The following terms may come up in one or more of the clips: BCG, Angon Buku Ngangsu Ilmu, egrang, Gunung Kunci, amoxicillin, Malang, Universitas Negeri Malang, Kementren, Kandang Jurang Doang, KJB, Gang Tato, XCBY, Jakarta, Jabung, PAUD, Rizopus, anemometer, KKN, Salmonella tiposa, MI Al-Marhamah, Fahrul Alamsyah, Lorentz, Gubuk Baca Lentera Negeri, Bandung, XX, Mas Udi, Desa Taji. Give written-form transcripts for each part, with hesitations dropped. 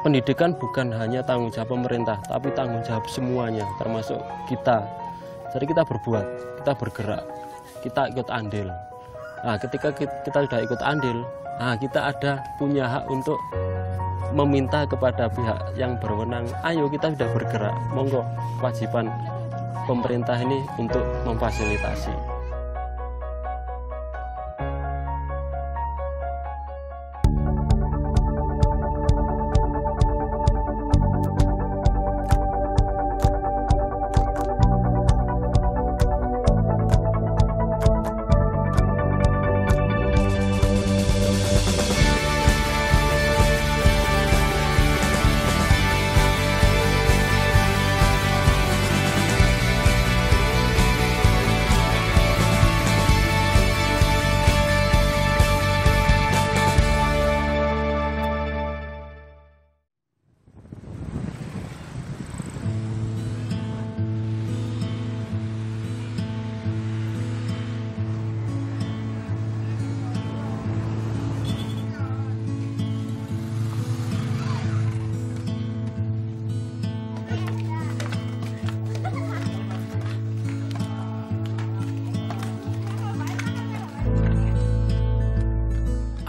pendidikan bukan hanya tanggung jawab pemerintah, tapi tanggung jawab semuanya, termasuk kita. Jadi kita berbuat, kita bergerak, kita ikut andil. Nah, ketika kita sudah ikut andil, nah, kita ada punya hak untuk meminta kepada pihak yang berwenang, ayo kita sudah bergerak, monggo, kewajiban pemerintah ini untuk memfasilitasi.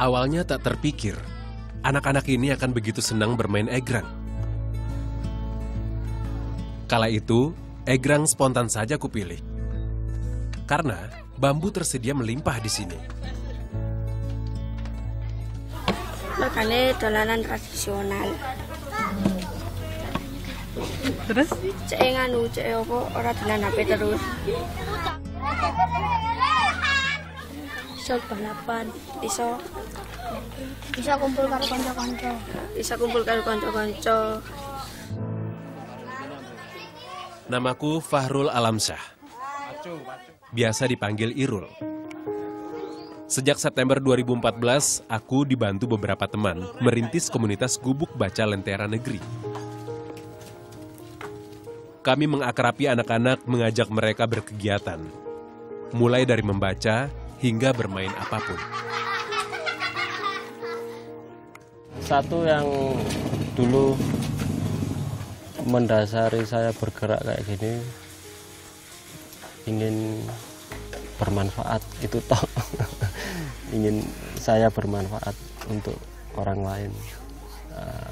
Awalnya tak terpikir, anak-anak ini akan begitu senang bermain egrang. Kala itu, egrang spontan saja kupilih. Karena bambu tersedia melimpah di sini. Makanya dolanan tradisional. Terus? Cek nganu, cek opo, orang dengan HP terus. Bisa balapan, bisa kumpul karo kanca-kanca, bisa kumpul karo kanca-kanca. Namaku Fahrul Alamsyah, biasa dipanggil Irul. Sejak September 2014, aku dibantu beberapa teman merintis komunitas Gubuk Baca Lentera Negeri. Kami mengakrapi anak-anak, mengajak mereka berkegiatan, mulai dari membaca hingga bermain apapun. Satu yang dulu mendasari saya bergerak kayak gini, ingin bermanfaat itu toh. Ingin saya bermanfaat untuk orang lain.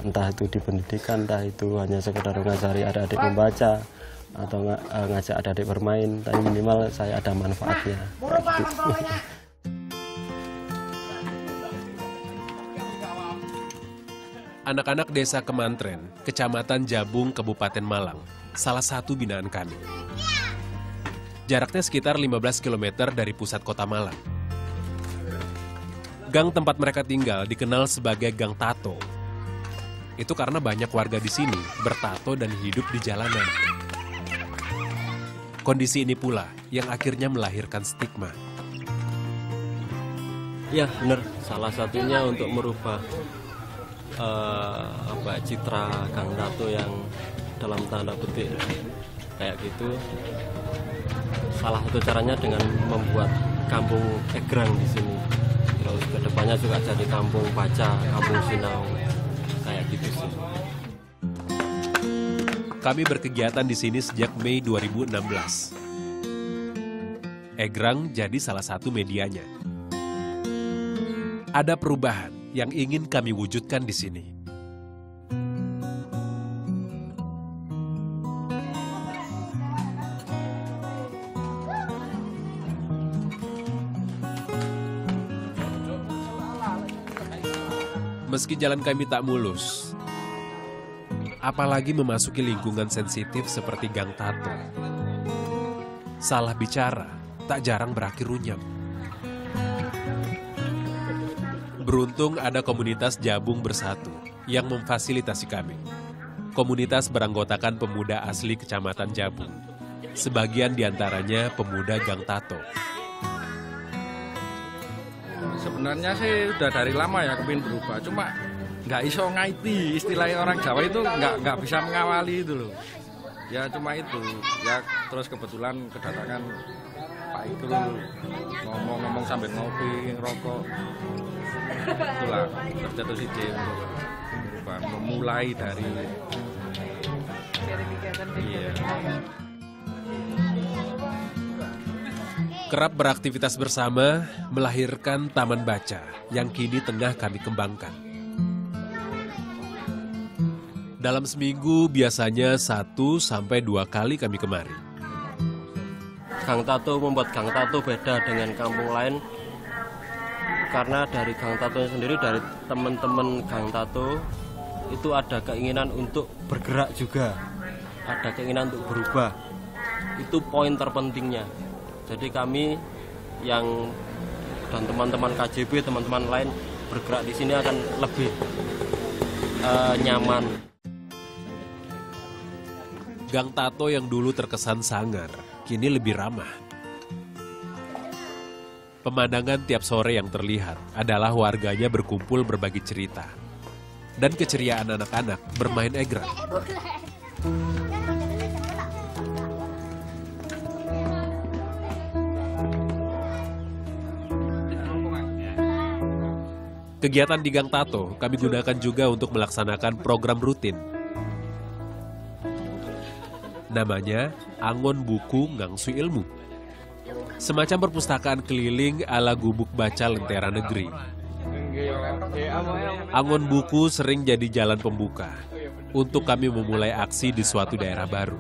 Entah itu di pendidikan, entah itu hanya sekedar ngajari adik-adik membaca, atau ngajak adik-adik bermain, tapi minimal saya ada manfaatnya. Anak-anak desa Kementren, Kecamatan Jabung, Kabupaten Malang, salah satu binaan kami. Jaraknya sekitar 15 km dari pusat kota Malang. Gang tempat mereka tinggal dikenal sebagai Gang Tato. Itu karena banyak warga di sini bertato dan hidup di jalanan. Kondisi ini pula yang akhirnya melahirkan stigma. Ya benar, salah satunya untuk merubah citra Gang Tato yang dalam tanda petik kayak gitu. Salah satu caranya dengan membuat kampung egrang di sini. Terus kedepannya juga jadi kampung baca, kampung sinau kayak gitu sih. Kami berkegiatan di sini sejak Mei 2016. Egrang jadi salah satu medianya. Ada perubahan yang ingin kami wujudkan di sini. Meski jalan kami tak mulus, apalagi memasuki lingkungan sensitif seperti Gang Tato. Salah bicara tak jarang berakhir runyam. Beruntung ada komunitas Jabung Bersatu yang memfasilitasi kami. Komunitas beranggotakan pemuda asli Kecamatan Jabung. Sebagian diantaranya pemuda Gang Tato. Sebenarnya sih udah dari lama ya kepingin berubah, cuma nggak iso ngaiti, istilahnya orang Jawa itu nggak bisa mengawali itu loh. Ya cuma itu, ya terus kebetulan kedatangan Pak Irul, ngomong-ngomong sambil ngopi, ngerokok, itulah terjatuh ide untuk apa, memulai dari kerap beraktivitas bersama melahirkan Taman Baca yang kini tengah kami kembangkan. Dalam seminggu biasanya 1 sampai 2 kali kami kemari. Gang Tato membuat Gang Tato beda dengan kampung lain karena dari Gang Tato sendiri, dari teman-teman Gang Tato itu ada keinginan untuk bergerak juga, ada keinginan untuk berubah. Itu poin terpentingnya. Jadi kami yang dan teman-teman KJB, teman-teman lain bergerak di sini akan lebih nyaman. Gang Tato yang dulu terkesan sangar, kini lebih ramah. Pemandangan tiap sore yang terlihat adalah warganya berkumpul berbagi cerita. Dan keceriaan anak-anak bermain egrang. Kegiatan di Gang Tato kami gunakan juga untuk melaksanakan program rutin. Namanya Angon Buku Ngangsu Ilmu. Semacam perpustakaan keliling ala Gubuk Baca Lentera Negeri. Angon Buku sering jadi jalan pembuka untuk kami memulai aksi di suatu daerah baru.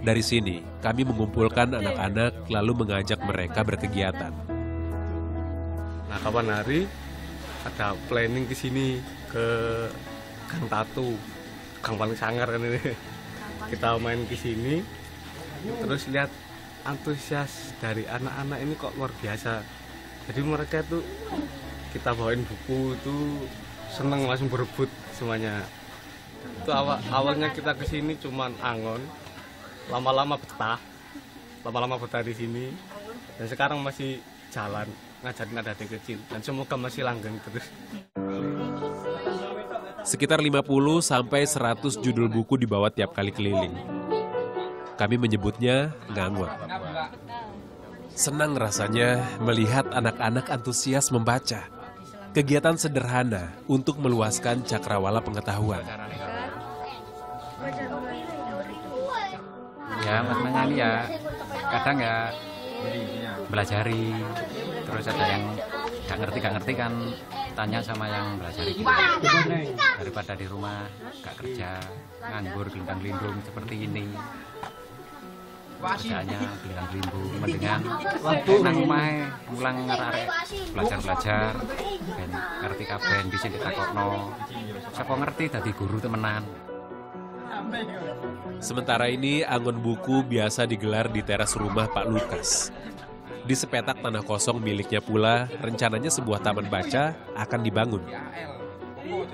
Dari sini kami mengumpulkan anak-anak lalu mengajak mereka berkegiatan. Nah, kapan hari ada planning ke sini, ke Gang Tato, gang paling sangar kan ini. Kita main ke sini, terus lihat antusias dari anak-anak ini kok luar biasa. Jadi mereka tuh kita bawain buku itu seneng langsung berebut semuanya. Itu awalnya kita ke sini cuman angon, lama-lama betah di sini, dan sekarang masih jalan. Ngajarin adik-adik kecil dan semoga masih langgeng terus. Sekitar 50 sampai 100 judul buku dibawa tiap kali keliling. Kami menyebutnya ngangon. Senang rasanya melihat anak-anak antusias membaca. Kegiatan sederhana untuk meluaskan cakrawala pengetahuan. Ya, menang ya. Kadang ya belajari. Terus ada yang gak ngerti kan tanya sama yang belajar itu. Daripada di rumah gak kerja, nganggur, gelindang-gelindung seperti ini. Kerjaannya gelindang-gelindung, mendingan nang omahe, mulang arek-arek belajar-belajar ben ngerti kabeh bisa ditakokno. Sapa ngerti dadi guru temenan. Sementara ini Angon Buku biasa digelar di teras rumah Pak Lukas. Di sepetak tanah kosong miliknya pula, rencananya sebuah taman baca akan dibangun.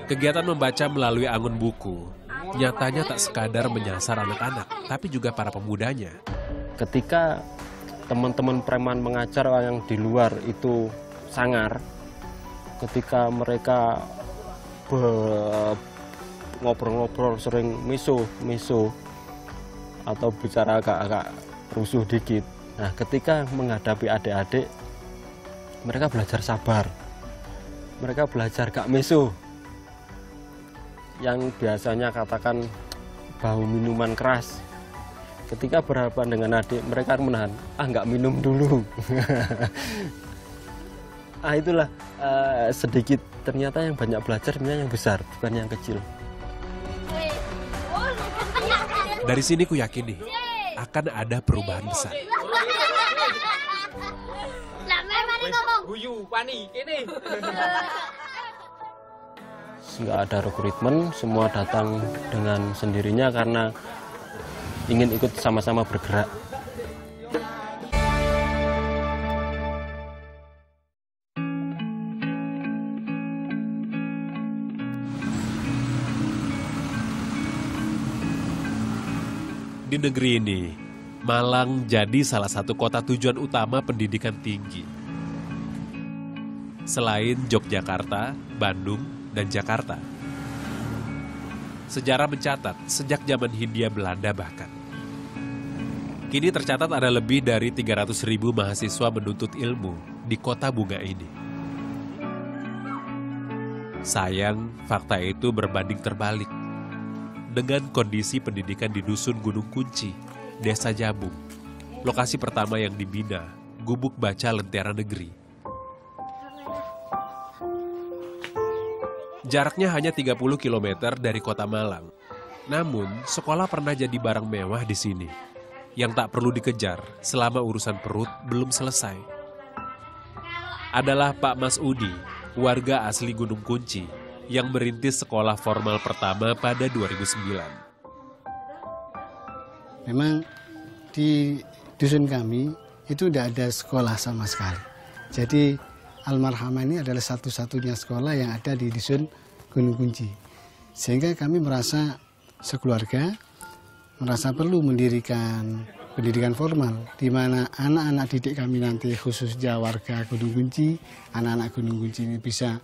Kegiatan membaca melalui Angon Buku, nyatanya tak sekadar menyasar anak-anak, tapi juga para pemudanya. Ketika teman-teman preman mengajar yang di luar itu sangar, ketika mereka ngobrol-ngobrol sering misuh atau bicara agak-agak rusuh dikit, nah, ketika menghadapi adik-adik, mereka belajar sabar. Mereka belajar gak meso. Yang biasanya katakan bau minuman keras. Ketika berhadapan dengan adik, mereka menahan, gak minum dulu. Itulah sedikit. Ternyata yang banyak belajar, yang besar, bukan yang kecil. Dari sini ku yakini, akan ada perubahan besar. Nggak ada rekrutmen, semua datang dengan sendirinya karena ingin ikut sama-sama bergerak. Di negeri ini, Malang jadi salah satu kota tujuan utama pendidikan tinggi. Selain Yogyakarta, Bandung, dan Jakarta. Sejarah mencatat sejak zaman Hindia Belanda bahkan. Kini tercatat ada lebih dari 300.000 mahasiswa menuntut ilmu di kota bunga ini. Sayang, fakta itu berbanding terbalik dengan kondisi pendidikan di Dusun Gunung Kunci, Desa Jabung, lokasi pertama yang dibina, Gubuk Baca Lentera Negeri. Jaraknya hanya 30 km dari kota Malang. Namun, sekolah pernah jadi barang mewah di sini, yang tak perlu dikejar selama urusan perut belum selesai. Adalah Pak Mas Udi, warga asli Gunung Kunci, yang merintis sekolah formal pertama pada 2009. Memang di dusun kami itu tidak ada sekolah sama sekali. Jadi Al-Marhamah ini adalah satu-satunya sekolah yang ada di dusun Gunung Kunci. Sehingga kami merasa sekeluarga, merasa perlu mendirikan pendidikan formal, di mana anak-anak didik kami nanti khususnya warga Gunung Kunci, anak-anak Gunung Kunci ini bisa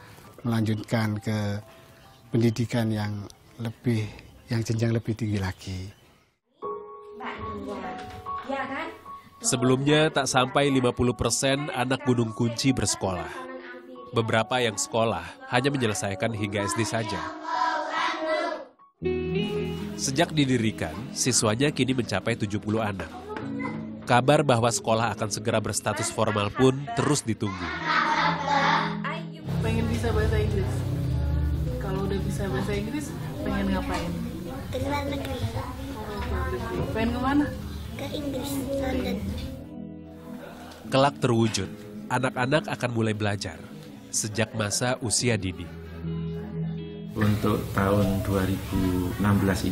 melanjutkan ke pendidikan yang jenjang lebih tinggi lagi. Sebelumnya tak sampai 50% anak Gunung Kunci bersekolah. Beberapa yang sekolah hanya menyelesaikan hingga SD saja. Sejak didirikan, siswanya kini mencapai 70 anak. Kabar bahwa sekolah akan segera berstatus formal pun terus ditunggu. Pengen bisa bahasa Inggris. Kalau udah bisa bahasa Inggris, pengen ngapain? Ke luar negeri. Pengen kemana? Ke Inggris, London. Kelak terwujud, anak-anak akan mulai belajar sejak masa usia dini. Untuk tahun 2016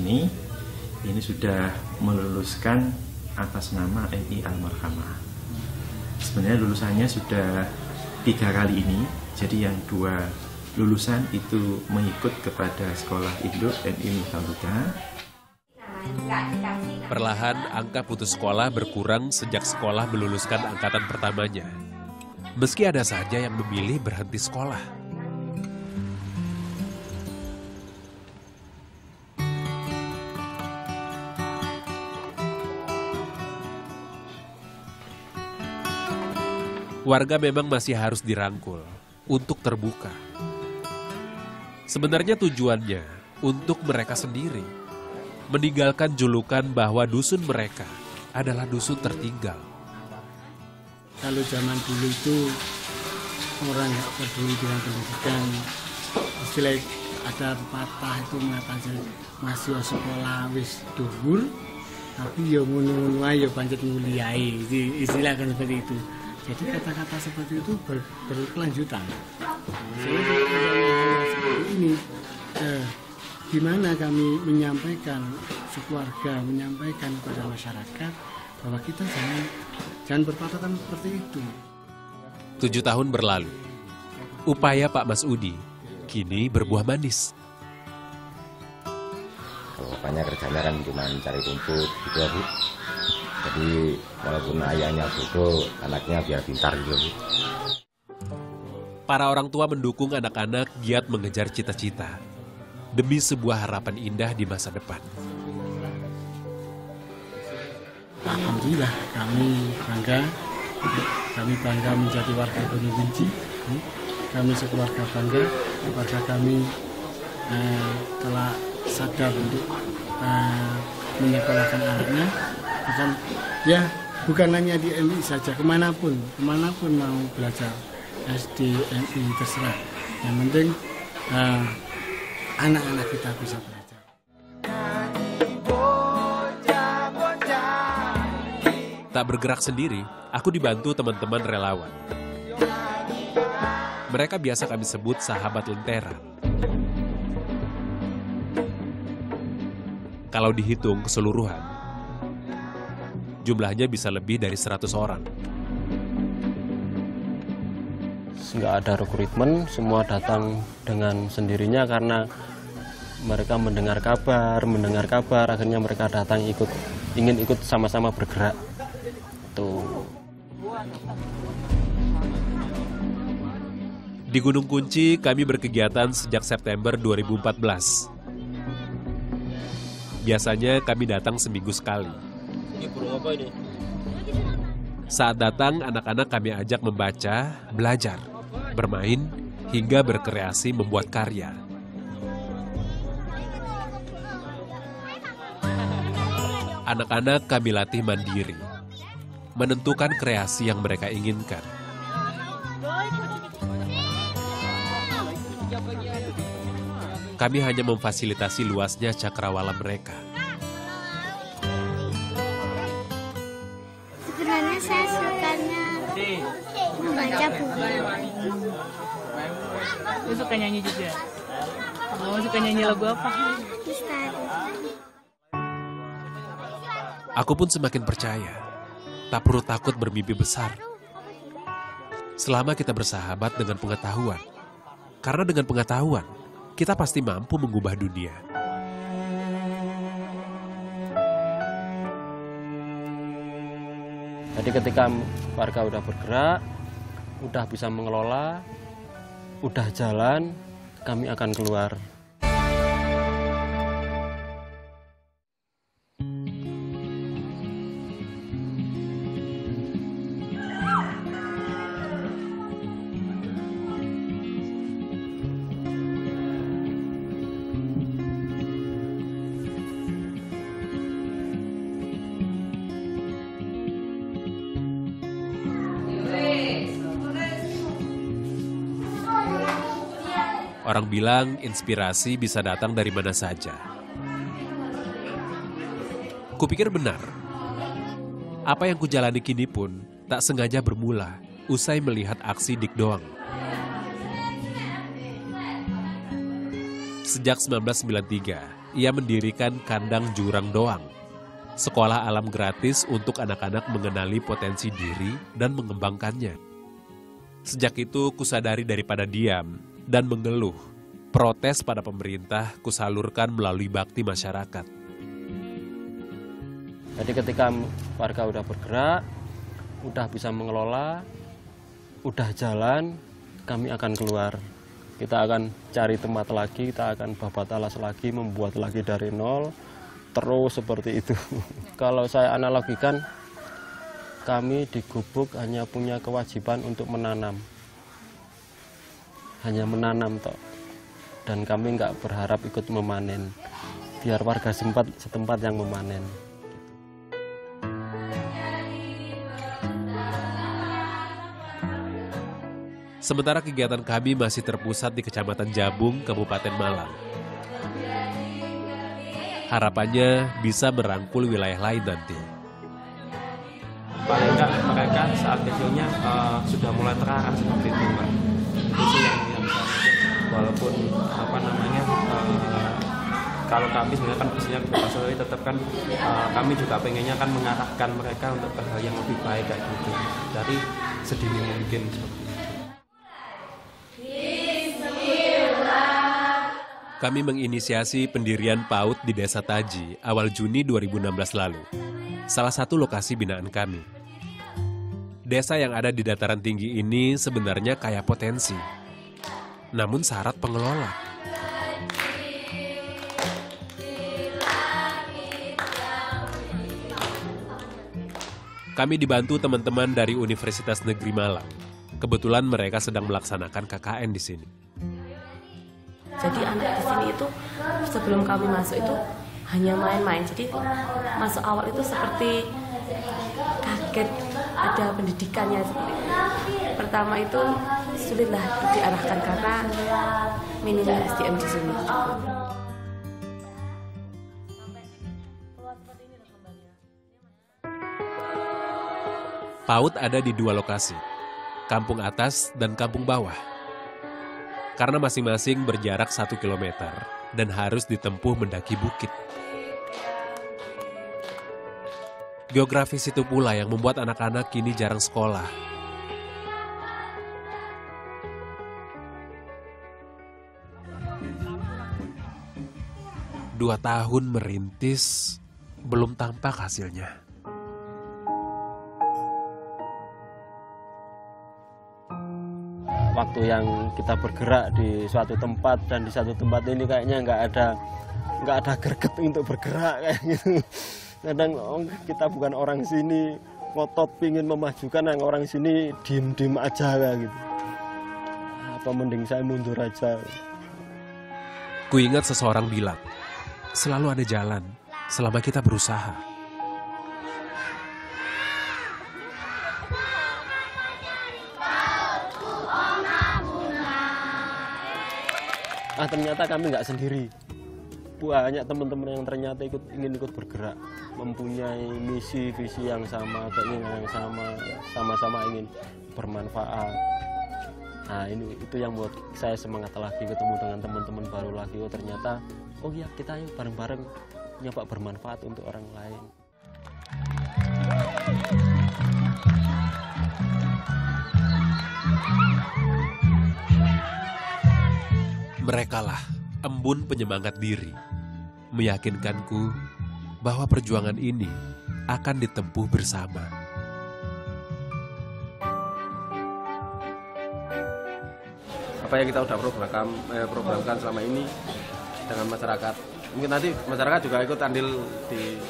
ini sudah meluluskan atas nama MI Al-Marhamah. Sebenarnya lulusannya sudah 3 kali ini, jadi yang 2 lulusan itu mengikut kepada sekolah induk MI Al-Marhamah. Perlahan, angka putus sekolah berkurang sejak sekolah meluluskan angkatan pertamanya. Meski ada saja yang memilih berhenti sekolah. Warga memang masih harus dirangkul untuk terbuka. Sebenarnya tujuannya untuk mereka sendiri. Meninggalkan julukan bahwa dusun mereka adalah dusun tertinggal. Kalau zaman dulu itu orang nggak peduli dengan pendidikan. Istilah ada pepatah itu mengatakan masih sekolah wis dhuwur, tapi ya ngono-ngono ae ya pancet nguliahi. Istilah kan seperti itu. Jadi kata-kata seperti itu berkelanjutan. Ini gimana kami menyampaikan sekeluarga, menyampaikan kepada masyarakat bahwa kita jangan berpatokan seperti itu. 7 tahun berlalu, upaya Pak Mas Udi kini berbuah manis. Bapaknya kerjanya kan cuma cari rumput gitu ya Bu. Jadi walaupun ayahnya bodoh, anaknya biar pintar gitu Bu. Para orang tua mendukung anak-anak giat mengejar cita-cita. Demi sebuah harapan indah di masa depan. Alhamdulillah kami bangga menjadi warga Gunung Kunci. Kami sekeluarga bangga, keluarga kami telah sadar untuk menyekolahkan anaknya. Bahkan, ya bukan hanya di MI saja, kemanapun mau belajar SD, MI terserah. Yang penting anak-anak kita bisa belajar. Tak bergerak sendiri, aku dibantu teman-teman relawan. Mereka biasa kami sebut sahabat lentera. Kalau dihitung keseluruhan, jumlahnya bisa lebih dari 100 orang. Nggak ada rekrutmen, semua datang dengan sendirinya karena mereka mendengar kabar, akhirnya mereka datang ingin ikut sama-sama bergerak. Tuh. Di Gunung Kunci kami berkegiatan sejak September 2014. Biasanya kami datang seminggu sekali. Ini burung apa ini? Saat datang, anak-anak kami ajak membaca, belajar, bermain, hingga berkreasi membuat karya. Anak-anak kami latih mandiri, menentukan kreasi yang mereka inginkan. Kami hanya memfasilitasi luasnya cakrawala mereka. Sebenarnya saya sukanya membaca buku. Saya suka nyanyi juga. Kamu suka nyanyi lagu apa? Aku pun semakin percaya. Tak perlu takut bermimpi besar. Selama kita bersahabat dengan pengetahuan. Karena dengan pengetahuan, kita pasti mampu mengubah dunia. Jadi ketika warga udah bergerak, udah bisa mengelola, udah jalan, kami akan keluar. Orang bilang inspirasi bisa datang dari mana saja. Kupikir benar. Apa yang kujalani kini pun tak sengaja bermula usai melihat aksi Dik Doang. Sejak 1993, ia mendirikan Kandang Jurang Doang, sekolah alam gratis untuk anak-anak mengenali potensi diri dan mengembangkannya. Sejak itu kusadari daripada diam dan mengeluh, protes pada pemerintah kusalurkan melalui bakti masyarakat. Jadi ketika warga udah bergerak, udah bisa mengelola, udah jalan, kami akan keluar. Kita akan cari tempat lagi, kita akan babat alas lagi, membuat lagi dari nol, terus seperti itu. Kalau saya analogikan, kami di Gubuk hanya punya kewajiban untuk menanam. Hanya menanam toh, dan kami nggak berharap ikut memanen, biar warga setempat yang memanen. Sementara kegiatan kami masih terpusat di Kecamatan Jabung, Kabupaten Malang. Harapannya bisa merangkul wilayah lain nanti. Paling nggak mereka saat kecilnya sudah mulai terarah seperti itu, Pak. Itu yang walaupun apa namanya kalau kami sebenarnya kan isinya kebebasan, tapi tetap kan kami juga pengennya kan mengarahkan mereka untuk hal yang lebih baik kayak gitu, dari sedini mungkin. Kami menginisiasi pendirian PAUD di Desa Taji awal Juni 2016 lalu, salah satu lokasi binaan kami. Desa yang ada di dataran tinggi ini sebenarnya kaya potensi, namun syarat pengelola. Kami dibantu teman-teman dari Universitas Negeri Malang. Kebetulan mereka sedang melaksanakan KKN di sini. Jadi anak di sini itu sebelum kami masuk itu hanya main-main. Jadi masuk awal itu seperti kaget ada pendidikannya. Pertama itu sulitlah diarahkan karena minimnya SDM di sini. PAUD ada di dua lokasi, Kampung Atas dan Kampung Bawah. Karena masing-masing berjarak 1 kilometer dan harus ditempuh mendaki bukit. Geografis itu pula yang membuat anak-anak kini jarang sekolah. Dua tahun merintis, belum tampak hasilnya. Waktu yang kita bergerak di suatu tempat dan di satu tempat ini kayaknya nggak ada greget untuk bergerak kayak gitu. Kadang kita bukan orang sini, ngotot pingin memajukan yang orang sini diem-diem aja gitu. apa mending saya mundur aja. Kuingat seseorang bilang, selalu ada jalan selama kita berusaha. Ah, ternyata kami nggak sendiri. Banyak teman-teman yang ternyata ingin ikut bergerak, mempunyai misi visi yang sama, keinginan yang sama, sama-sama ingin bermanfaat. Nah, itu yang buat saya semangat lagi ketemu dengan teman-teman baru lagi. Oh, ternyata oh iya, kita yuk bareng-bareng nyoba bermanfaat untuk orang lain. Merekalah embun penyemangat diri, meyakinkanku bahwa perjuangan ini akan ditempuh bersama. Apa yang kita sudah programkan selama ini dengan masyarakat, mungkin nanti masyarakat juga ikut andil di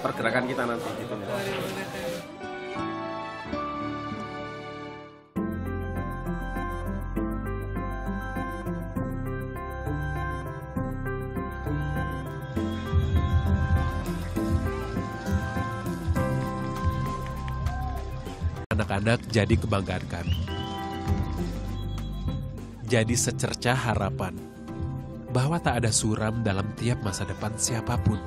pergerakan kita nanti gitu. Anak-anak jadi kebanggaan kami, jadi secercah harapan bahwa tak ada suram dalam tiap masa depan siapapun.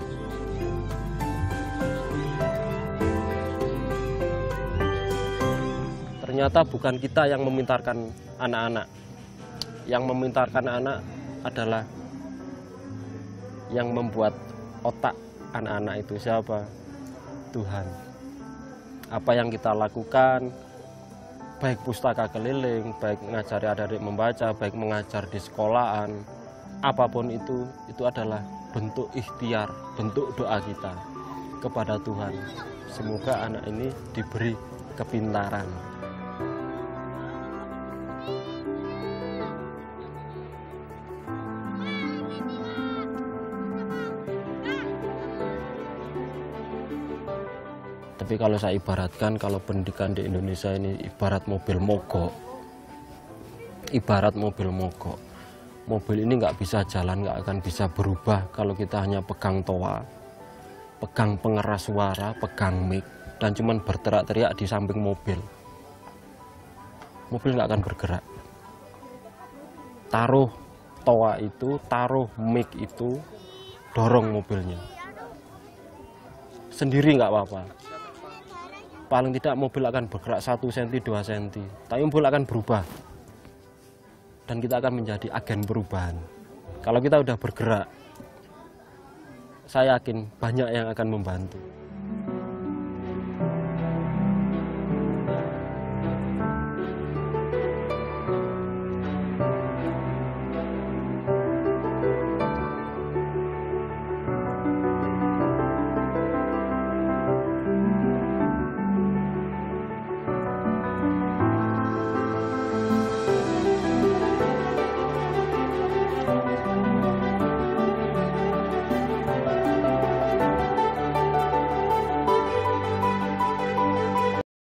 Ternyata bukan kita yang memintarkan anak-anak, yang memintarkan anak adalah yang membuat otak anak-anak itu siapa? Tuhan. Apa yang kita lakukan, baik pustaka keliling, baik mengajari adik-adik membaca, baik mengajar di sekolahan, apapun itu adalah bentuk ikhtiar, bentuk doa kita kepada Tuhan. Semoga anak ini diberi kepintaran. Tapi kalau saya ibaratkan, kalau pendidikan di Indonesia ini ibarat mobil mogok. Ibarat mobil mogok. Mobil ini nggak bisa jalan, nggak akan bisa berubah kalau kita hanya pegang toa, pegang pengeras suara, pegang mic, dan cuman berteriak-teriak di samping mobil. Mobil nggak akan bergerak. Taruh toa itu, taruh mic itu, dorong mobilnya. Sendiri nggak apa-apa. Paling tidak mobil akan bergerak 1 cm, 2 cm. Tapi mobil akan berubah. Dan kita akan menjadi agen perubahan. Kalau kita udah bergerak, saya yakin banyak yang akan membantu.